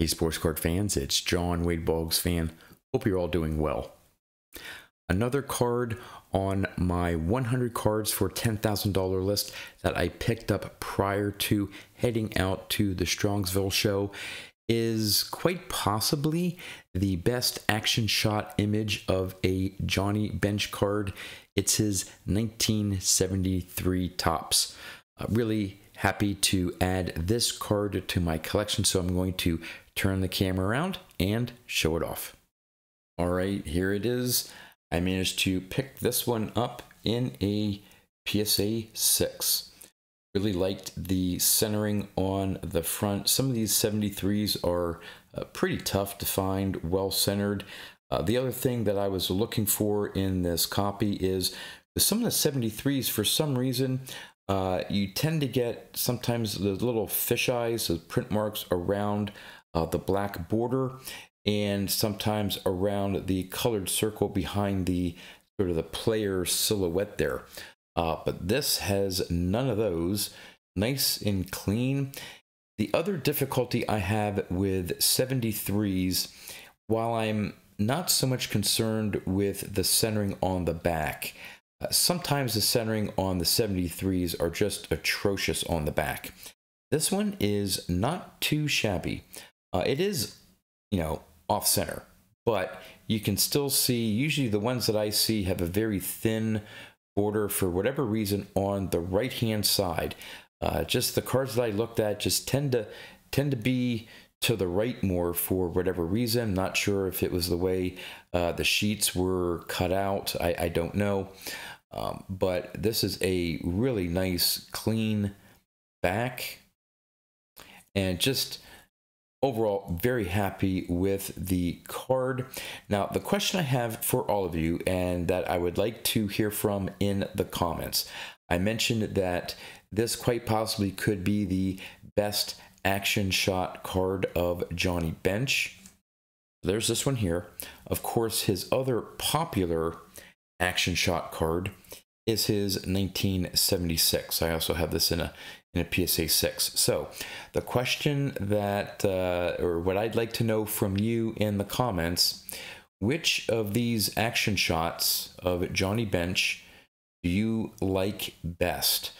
Hey Sports Card fans, it's John, Wade Boggs fan. Hope you're all doing well. Another card on my 100 cards for $10,000 list that I picked up prior to heading out to the Strongsville show is quite possibly the best action shot image of a Johnny Bench card. It's his 1973 Topps. Really happy to add this card to my collection, so I'm going to turn the camera around and show it off. All right, here it is. I managed to pick this one up in a PSA 6. Really liked the centering on the front. Some of these 73s are pretty tough to find, well centered. The other thing that I was looking for in this copy is some of the 73s, for some reason, you tend to get sometimes the little fisheyes, the print marks around the black border, and sometimes around the colored circle behind the sort of the player silhouette there. But this has none of those. Nice and clean. The other difficulty I have with 73s, while I'm not so much concerned with the centering on the back, sometimes the centering on the 73s are just atrocious on the back. This one is not too shabby. It is, you know, off center, but you can still see, usually the ones that I see have a very thin border for whatever reason on the right hand side. Just the cards that I looked at just tend to be to the right more for whatever reason. Not sure if it was the way the sheets were cut out. I don't know, but this is a really nice clean back, and just overall very happy with the card. Now the question I have for all of you, and that I would like to hear from in the comments, I mentioned that this quite possibly could be the best action shot card of Johnny Bench. There's this one here. Of course, his other popular action shot card is his 1976. I also have this in a PSA 6. So the question that, or what I'd like to know from you in the comments, which of these action shots of Johnny Bench do you like best?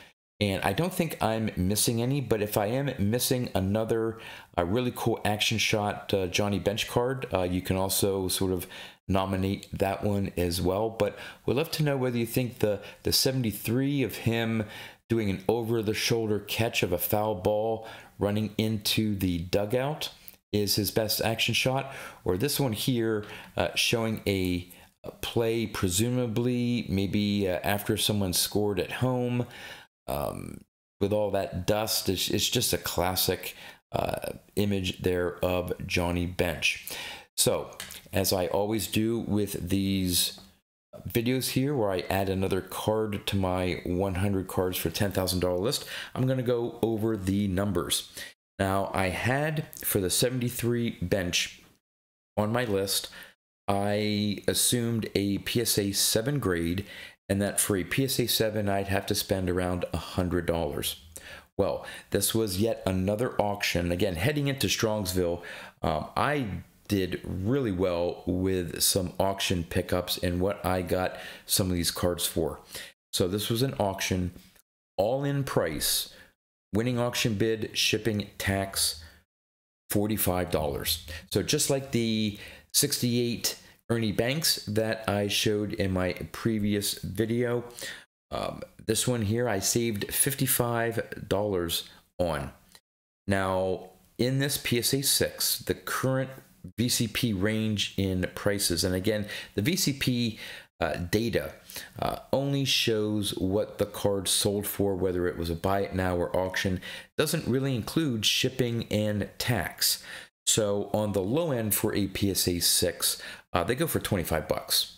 And I don't think I'm missing any, but if I am missing another really cool action shot Johnny Bench card, you can also sort of nominate that one as well. But we'd love to know whether you think the 73 of him doing an over-the-shoulder catch of a foul ball running into the dugout is his best action shot, or this one here showing a play, presumably maybe after someone scored at home. With all that dust, it's just a classic image there of Johnny Bench. So as I always do with these videos here where I add another card to my 100 cards for $10,000 list, I'm going to go over the numbers. Now I had for the 73 Bench on my list, I assumed a PSA 7 grade, and that for a PSA 7, I'd have to spend around $100. Well, this was yet another auction. Again, heading into Strongsville, I did really well with some auction pickups and what I got some of these cards for. So this was an auction, all-in price, winning auction bid, shipping, tax, $45. So just like the 68 Ernie Banks that I showed in my previous video, this one here I saved $55 on. Now in this PSA 6, the current VCP range in prices, and again the VCP data only shows what the card sold for, whether it was a buy it now or auction, doesn't really include shipping and tax. So on the low end for a PSA 6, they go for $25.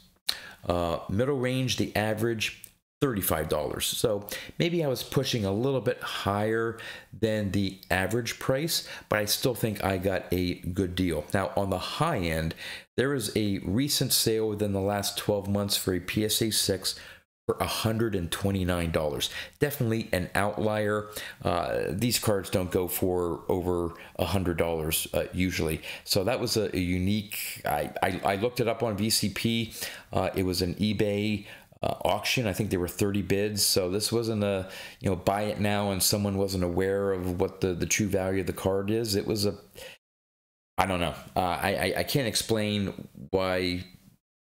Middle range, the average, $35. So maybe I was pushing a little bit higher than the average price, but I still think I got a good deal. Now on the high end, there is a recent sale within the last 12 months for a PSA 6 for $129. Definitely an outlier. These cards don't go for over $100 usually. So that was a unique, I looked it up on VCP. It was an eBay auction. I think there were 30 bids, so this wasn't a, you know, buy it now and someone wasn't aware of what the true value of the card is. It was a, I don't know. I can't explain why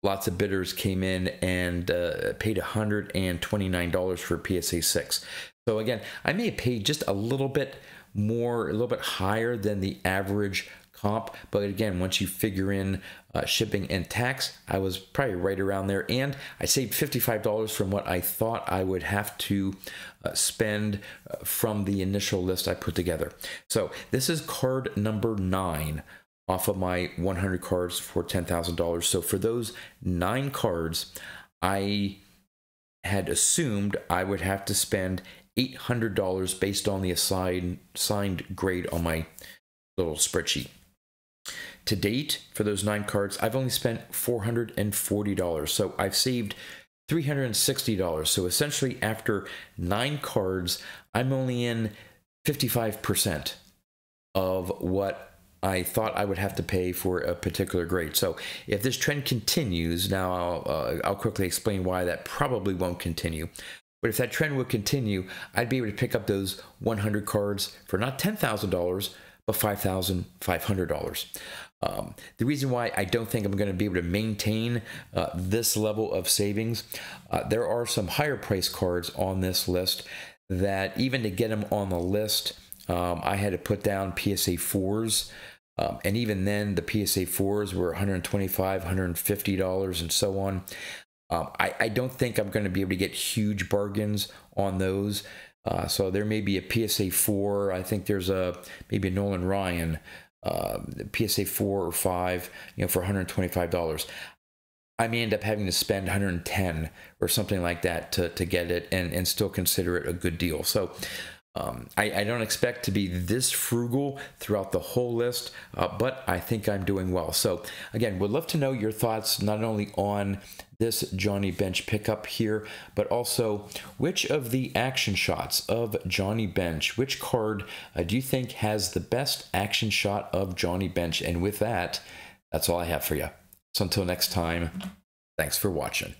lots of bidders came in and paid $129 for PSA 6. So again, I may have paid just a little bit more, a little bit higher than the average comp, but again, once you figure in shipping and tax, I was probably right around there, and I saved $55 from what I thought I would have to spend from the initial list I put together. So this is card number 9 off of my 100 cards for $10,000. So for those 9 cards, I had assumed I would have to spend $800 based on the assigned grade on my little spreadsheet. To date, for those 9 cards, I've only spent $440. So I've saved $360. So essentially, after 9 cards, I'm only in 55% of what I thought I would have to pay for a particular grade. So if this trend continues, now I'll quickly explain why that probably won't continue. But if that trend would continue, I'd be able to pick up those 100 cards for not $10,000, but $5,500. The reason why I don't think I'm going to be able to maintain this level of savings, there are some higher price cards on this list that even to get them on the list, I had to put down PSA 4s, and even then the PSA 4s were $125, $150, and so on. I don't think I'm going to be able to get huge bargains on those. So there may be a PSA 4. I think there's maybe a Nolan Ryan PSA 4 or 5, you know, for $125. I may end up having to spend $110 or something like that to get it and still consider it a good deal. So I don't expect to be this frugal throughout the whole list, but I think I'm doing well. So again, would love to know your thoughts not only on this Johnny Bench pickup here, but also which of the action shots of Johnny Bench, which card do you think has the best action shot of Johnny Bench? And with that, that's all I have for you. So until next time, thanks for watching.